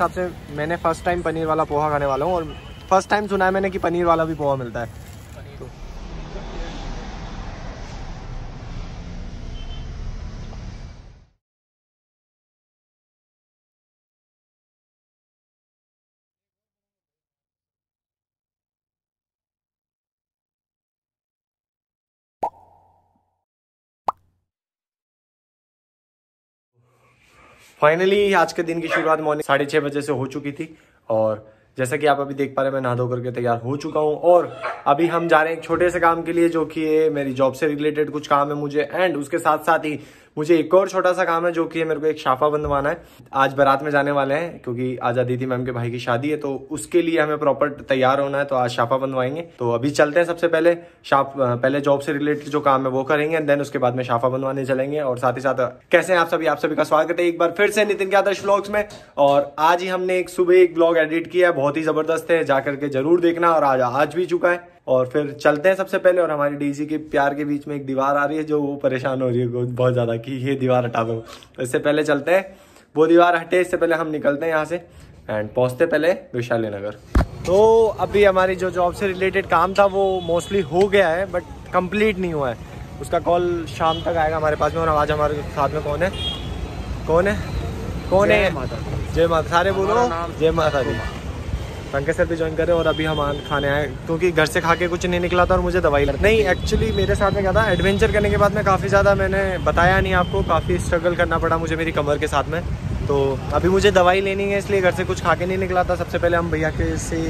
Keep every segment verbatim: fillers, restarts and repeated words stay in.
हिसाब से मैंने फर्स्ट टाइम पनीर वाला पोहा खाने वाला हूँ और फर्स्ट टाइम सुना है मैंने कि पनीर वाला भी पोहा मिलता है। तो फाइनली आज के दिन की शुरुआत मॉर्निंग साढ़े छः बजे से हो चुकी थी और जैसा कि आप अभी देख पा रहे हैं मैं नहा धो करके तैयार हो चुका हूं और अभी हम जा रहे हैं एक छोटे से काम के लिए जो कि है मेरी जॉब से रिलेटेड कुछ काम है मुझे एंड उसके साथ साथ ही मुझे एक और छोटा सा काम है जो कि है मेरे को एक शाफा बनवाना है। आज बारात में जाने वाले हैं क्योंकि आज दीदी मैम के भाई की शादी है तो उसके लिए हमें प्रॉपर तैयार होना है तो आज शाफा बनवाएंगे। तो अभी चलते हैं, सबसे पहले शाफ पहले जॉब से रिलेटेड जो काम है वो करेंगे एंड देन उसके बाद में शाफा बनवाने चलेंगे। और साथ ही साथ कैसे हैं आप सभी, आप सभी का स्वागत है एक बार फिर से नितिन के आदर्श व्लॉग्स में। और आज ही हमने एक सुबह एक व्लॉग एडिट किया है, बहुत ही जबरदस्त है, जाकर के जरूर देखना। और आज आज भी चुका है और फिर चलते हैं सबसे पहले। और हमारी डीजी के प्यार के बीच में एक दीवार आ रही है जो वो परेशान हो रही है बहुत ज़्यादा कि ये दीवार हटा दो, तो इससे पहले चलते हैं वो दीवार हटे, इससे पहले हम निकलते हैं यहाँ से एंड पहुँचते पहले वैशाली नगर। तो अभी हमारी जो जॉब से रिलेटेड काम था वो मोस्टली हो गया है बट कंप्लीट नहीं हुआ है, उसका कॉल शाम तक आएगा हमारे पास में। और आज हमारे साथ में कौन है कौन है कौन है जय माता, सारे बोलो जय माता दी। पंकज सर भी ज्वाइन कर रहे हैं और अभी हम खाने आए क्योंकि घर से खा के कुछ नहीं निकला था और मुझे दवाई लग नहीं। एक्चुअली मेरे साथ में क्या था, एडवेंचर करने के बाद में काफ़ी ज़्यादा मैंने बताया नहीं आपको, काफ़ी स्ट्रगल करना पड़ा मुझे मेरी कमर के साथ में। तो अभी मुझे दवाई लेनी है इसलिए घर से कुछ खा के नहीं निकला था। सबसे पहले हम भैया के से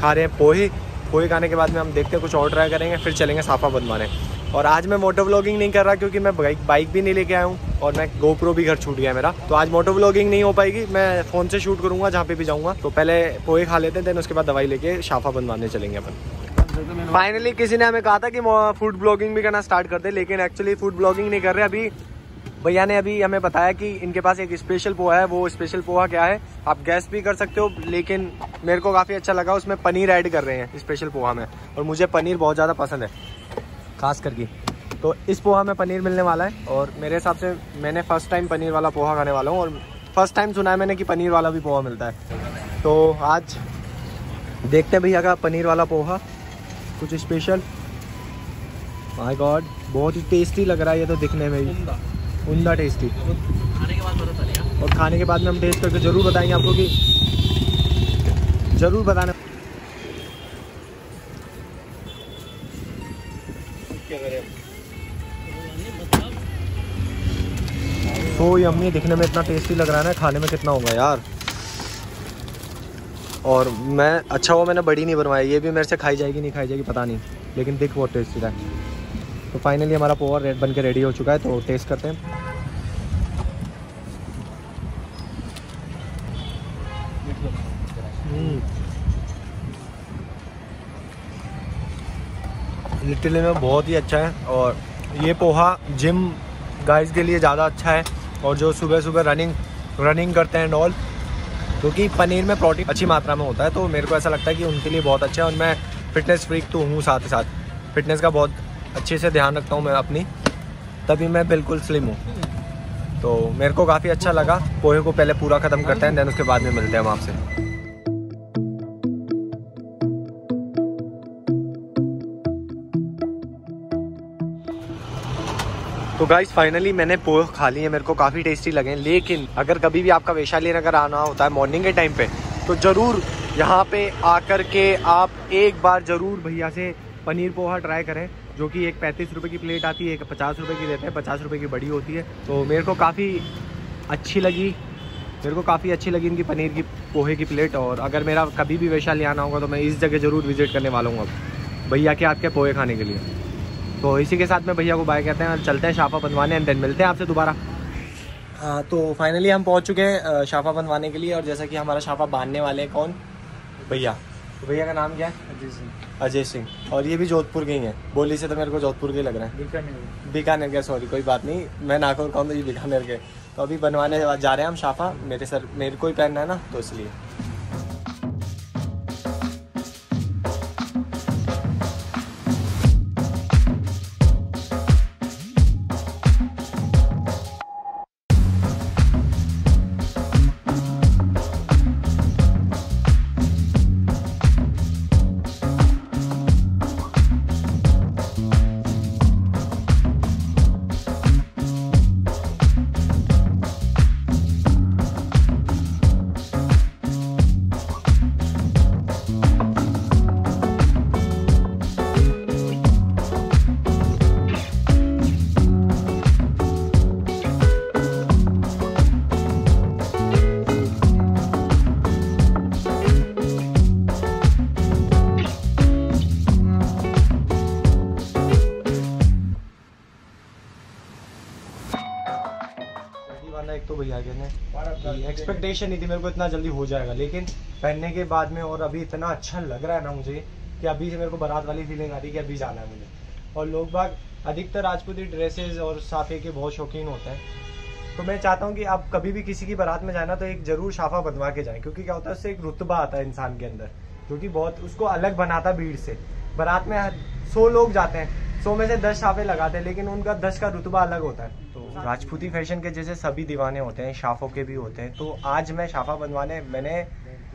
खा रहे हैं पोहे, पोहे खाने के बाद में हम देखते हैं कुछ और ट्राई करेंगे, फिर चलेंगे साफा बनवाने। और आज मैं मोटो व्लॉगिंग नहीं कर रहा क्योंकि मैं बाइक बाइक भी नहीं लेके आया हूँ और मैं गोप्रो भी घर छूट गया मेरा, तो आज मोटो व्लॉगिंग नहीं हो पाएगी, मैं फ़ोन से शूट करूँगा जहाँ पे भी जाऊँगा। तो पहले पोहे खा लेते हैं, देन उसके बाद दवाई लेके शाफा बनवाने चलेंगे अपन। फाइनली किसी ने हमें कहा था कि फूड ब्लॉगिंग भी करना स्टार्ट कर दे, लेकिन एक्चुअली फूड ब्लॉगिंग नहीं कर रहे। अभी भैया ने अभी हमें बताया कि इनके पास एक स्पेशल पोहा है, वो स्पेशल पोहा क्या है आप गैस भी कर सकते हो, लेकिन मेरे को काफ़ी अच्छा लगा, उसमें पनीर ऐड कर रहे हैं स्पेशल पोहा में और मुझे पनीर बहुत ज़्यादा पसंद है खास करके। तो इस पोहा में पनीर मिलने वाला है और मेरे हिसाब से मैंने फ़र्स्ट टाइम पनीर वाला पोहा खाने वाला हूँ और फर्स्ट टाइम सुना है मैंने कि पनीर वाला भी पोहा मिलता है। तो आज देखते हैं भैया का पनीर वाला पोहा कुछ स्पेशल। माय गॉड बहुत ही टेस्टी लग रहा है ये तो दिखने में भी, उमदा टेस्टी। और खाने के बाद में हम टेस्ट करके ज़रूर बताएँगे आपको कि ज़रूर बताना। तो ये अम्मी दिखने में इतना टेस्टी लग रहा है ना, खाने में कितना होगा यार। और मैं अच्छा हुआ मैंने बड़ी नहीं बनवाई, ये भी मेरे से खाई जाएगी नहीं खाई जाएगी पता नहीं, लेकिन दिख बहुत टेस्टी रहा है। तो फाइनली हमारा पोहा रेड बन के रेडी हो चुका है, तो टेस्ट करते हैं। लिटरली में बहुत ही अच्छा है और ये पोहा जिम गाइस के लिए ज़्यादा अच्छा है और जो सुबह सुबह रनिंग रनिंग करते हैं एंड ऑल, क्योंकि पनीर में प्रोटीन अच्छी मात्रा में होता है तो मेरे को ऐसा लगता है कि उनके लिए बहुत अच्छा है। और मैं फिटनेस फ्रीक तो हूँ, साथ ही साथ फिटनेस का बहुत अच्छे से ध्यान रखता हूँ मैं अपनी, तभी मैं बिल्कुल स्लिम हूँ। तो मेरे को काफ़ी अच्छा लगा। पोहे को पहले पूरा ख़त्म करते हैं देन उसके बाद में मिलते हैं हम आपसे। तो गाइस फाइनली मैंने पोहे खा लिए, मेरे को काफ़ी टेस्टी लगे, लेकिन अगर कभी भी आपका वैशाली नगर आना होता है मॉर्निंग के टाइम पे तो ज़रूर यहाँ पे आकर के आप एक बार ज़रूर भैया से पनीर पोहा ट्राई करें, जो कि एक पैंतीस रुपए की प्लेट आती है, एक पचास रुपए की देते हैं, पचास रुपए की बड़ी होती है। तो मेरे को काफ़ी अच्छी लगी मेरे को काफ़ी अच्छी लगी इनकी पनीर की पोहे की प्लेट। और अगर मेरा कभी भी वैशाली आना होगा तो मैं इस जगह ज़रूर विजिट करने वाला हूँ अब भैया के आपके पोहे खाने के लिए। तो इसी के साथ मैं भैया को बाय कहते हैं और चलते हैं शाफा बनवाने एंड देन मिलते हैं आपसे दोबारा। हाँ तो फाइनली हम पहुंच चुके हैं शाफा बनवाने के लिए और जैसा कि हमारा शाफा बांधने वाले हैं कौन भैया, तो भैया का नाम क्या है? अजय सिंह। अजय सिंह और ये भी जोधपुर के ही हैं, बोली से तो मेरे को जोधपुर के ही लग रहा है, बीकानेर बीकानेर के, सॉरी कोई बात नहीं, मैं नागौर का हूँ तो ये बीकानेर के। तो अभी बनवाने जा रहे हैं हम शाफा, मेरे सर मेरे को ही पहनना है ना तो इसलिए। एक्सपेक्टेशन नहीं थी मेरे को इतना जल्दी हो जाएगा, लेकिन पहनने के बाद में और अभी इतना अच्छा लग रहा है ना मुझे कि अभी से मेरे को बारात वाली फीलिंग आ रही है कि अभी जाना है मुझे। और लोग बाग अधिकतर राजपूती ड्रेसेस और साफे के बहुत शौकीन होते हैं, तो मैं चाहता हूँ कि आप कभी भी किसी की बारात में जाना तो एक जरूर साफा बनवा के जाएं, क्योंकि क्या होता है उससे एक रुतबा आता है इंसान के अंदर जो कि बहुत उसको अलग बनाता भीड़ से। बारात में सौ लोग जाते हैं, सौ में से दस साफे लगाते हैं, लेकिन उनका दस का रुतबा अलग होता है। तो राजपूती फैशन के जैसे सभी दीवाने होते हैं, साफों के भी होते हैं, तो आज मैं साफा बनवाने, मैंने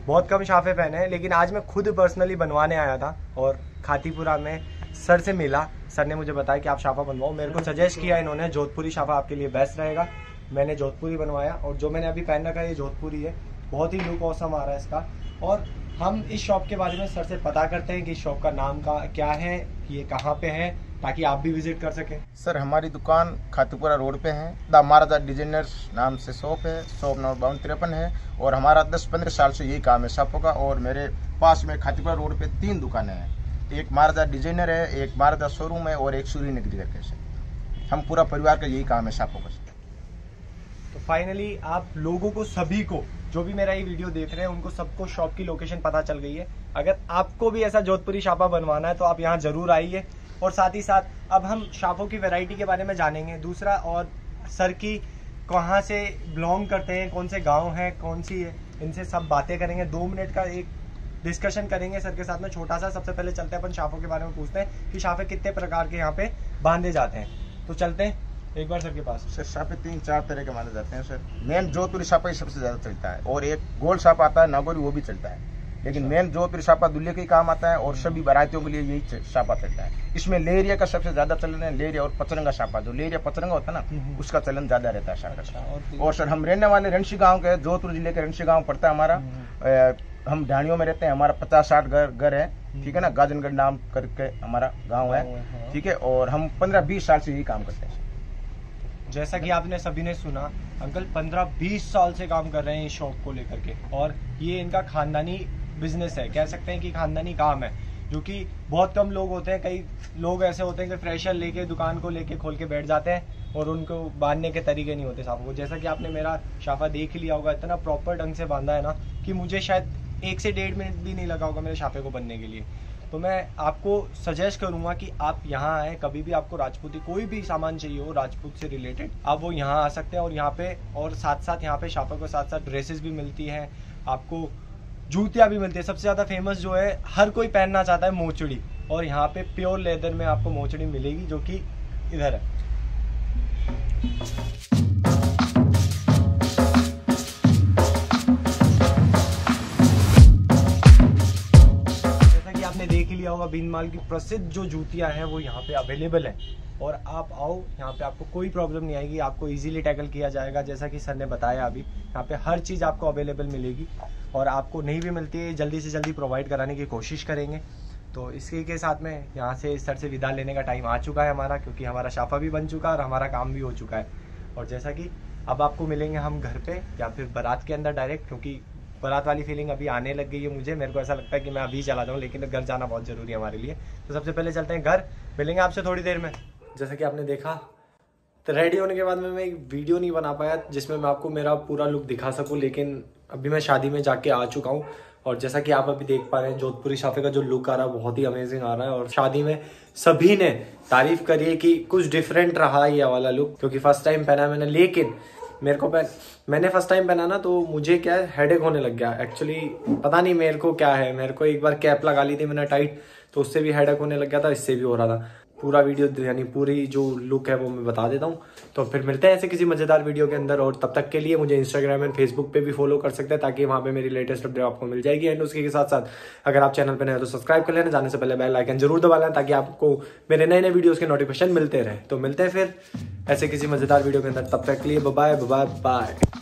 बहुत कम साफे पहने हैं लेकिन आज मैं खुद पर्सनली बनवाने आया था और खातीपुरा में सर से मिला। सर ने मुझे बताया कि आप साफा बनवाओ, मेरे को सजेस्ट किया इन्होंने जोधपुरी साफा आपके लिए बेस्ट रहेगा। मैंने जोधपुरी बनवाया और जो मैंने अभी पहन रखा है ये जोधपुरी है, बहुत ही लुक ऑसम आ रहा है इसका। और हम इस शॉप के बारे में सर से पता करते हैं कि इस शॉप का नाम का क्या है, ये कहाँ पे है, ताकि आप भी विजिट कर सकें। सर हमारी दुकान खातीपुरा रोड पे है, द महाराजा डिजाइनर्स नाम से शॉप है, शॉप नंबर बावन तिरपन है और हमारा दस पंद्रह साल से यही काम है शॉपों का। और मेरे पास में खातीपुरा रोड पे तीन दुकानें हैं, एक महाराजा डिजाइनर है, एक महाराजा शोरूम है और एक सूर्य नगरी करके। सर हम पूरा परिवार का यही काम है शॉपों का। तो फाइनली आप लोगों को, सभी को जो भी मेरा ये वीडियो देख रहे हैं, उनको सबको शॉप की लोकेशन पता चल गई है। अगर आपको भी ऐसा जोधपुरी साफा बनवाना है तो आप यहाँ जरूर आइए। और साथ ही साथ अब हम साफों की वैरायटी के बारे में जानेंगे, दूसरा और सर की कहाँ से बिलोंग करते हैं, कौन से गाँव हैं, कौन सी है, इनसे सब बातें करेंगे। दो मिनट का एक डिस्कशन करेंगे सर के साथ में छोटा सा। सबसे पहले चलते हैं अपन साफों के बारे में पूछते हैं कि साफे कितने प्रकार के यहाँ पे बांधे जाते हैं। तो चलते हैं एक बार सर के पास। सर साफे तीन चार तरह के बांधे जाते हैं सर, मेन जोधपुरी साफा ही सबसे ज्यादा चलता है और एक गोल साफा आता है नागौरी, वो भी चलता है, लेकिन मेन जोधपुरी साफा दुल्हे के काम आता है और सभी बारातियों के लिए यही साफा चलता है। इसमें लेरिया का सबसे ज्यादा चलन है, लेरिया और पचरंगा साफा। जो लेरिया पचरंगा होता है ना उसका चलन ज्यादा रहता है साफा। और सर हम रहने वाले रणशी गाँव के, जोधपुर जिले के रणशी गाँव पड़ता है हमारा। हम ढाणियों में रहते हैं, हमारा पचास साठ घर घर है, ठीक है ना। गाजनगढ़ नाम करके हमारा गांव है, ठीक है। और हम पंद्रह बीस साल से यही काम करते हैं। जैसा कि आपने सभी ने सुना, अंकल पंद्रह बीस साल से काम कर रहे हैं इस शॉप को लेकर के, और ये इनका खानदानी बिजनेस है, कह सकते हैं कि खानदानी काम है, जो कि बहुत कम लोग होते हैं। कई लोग ऐसे होते हैं कि फ्रेशर लेके दुकान को लेके खोल के बैठ जाते हैं और उनको बांधने के तरीके नहीं होते साफों को। जैसा कि आपने मेरा साफा देख लिया होगा, इतना प्रॉपर ढंग से बांधा है ना कि मुझे शायद एक से डेढ़ मिनट भी नहीं लगा होगा मेरे साफे को बनने के लिए। तो मैं आपको सजेस्ट करूंगा कि आप यहाँ आए, कभी भी आपको राजपूती कोई भी सामान चाहिए हो राजपूत से रिलेटेड, आप वो यहाँ आ सकते हैं। और यहाँ पे और साथ साथ यहाँ पे साफे के साथ साथ ड्रेसेस भी मिलती हैं, आपको जूतियाँ भी मिलती है। सबसे ज़्यादा फेमस जो है, हर कोई पहनना चाहता है मोचड़ी, और यहाँ पे प्योर लेदर में आपको मोचड़ी मिलेगी जो कि इधर है। देख लिया होगा बीनमाल की प्रसिद्ध जो जूतियां हैं वो यहाँ पे अवेलेबल है, और आप आओ, यहाँ पे आपको कोई प्रॉब्लम नहीं आएगी, आपको इजीली टैकल किया जाएगा। जैसा कि सर ने बताया अभी यहाँ पे हर चीज़ आपको अवेलेबल मिलेगी, और आपको नहीं भी मिलती है जल्दी से जल्दी प्रोवाइड कराने की कोशिश करेंगे। तो इसी के साथ में यहाँ से सर से विदा लेने का टाइम आ चुका है हमारा, क्योंकि हमारा साफा भी बन चुका है और हमारा काम भी हो चुका है। और जैसा कि अब आपको मिलेंगे हम घर पे या फिर बारात के अंदर डायरेक्ट, क्योंकि बारात वाली फीलिंग अभी आने लग गई है मुझे। मेरे को ऐसा लगता है कि मैं अभी चला जाऊँ, लेकिन घर जाना बहुत ज़रूरी है हमारे लिए। तो सबसे पहले चलते हैं घर, मिलेंगे आपसे थोड़ी देर में। जैसा कि आपने देखा, तो रेडी होने के बाद में मैं एक वीडियो नहीं बना पाया जिसमें मैं आपको मेरा पूरा लुक दिखा सकूँ, लेकिन अभी मैं शादी में जाके आ चुका हूँ। और जैसा कि आप अभी देख पा रहे हैं, जोधपुरी साफे का जो लुक आ रहा है बहुत ही अमेजिंग आ रहा है, और शादी में सभी ने तारीफ करी है कि कुछ डिफरेंट रहा ये वाला लुक, क्योंकि फर्स्ट टाइम पहना मैंने। लेकिन मेरे को पहन मैंने फर्स्ट टाइम पहना ना, तो मुझे क्या है, हेडेक होने लग गया एक्चुअली, पता नहीं मेरे को क्या है। मेरे को एक बार कैप लगा ली थी मैंने टाइट, तो उससे भी हेडेक होने लग गया था, इससे भी हो रहा था। पूरा वीडियो यानी पूरी जो लुक है वो मैं बता देता हूँ। तो फिर मिलते हैं ऐसे किसी मज़ेदार वीडियो के अंदर, और तब तक के लिए मुझे इंस्टाग्राम एंड फेसबुक पे भी फॉलो कर सकते हैं, ताकि वहाँ पे मेरी लेटेस्ट अपडेट आपको मिल जाएगी। एंड उसके साथ साथ अगर आप चैनल पे नए हो तो सब्सक्राइब कर लेना, जाने से पहले बेल आइकन जरूर दबा लें ताकि आपको मेरे नए नए वीडियोज़ के नोटिफिकेशन मिलते रहे। तो मिलते हैं फिर ऐसे किसी मज़ेदार वीडियो के अंदर, तब तक के लिए बाय बाय बाय।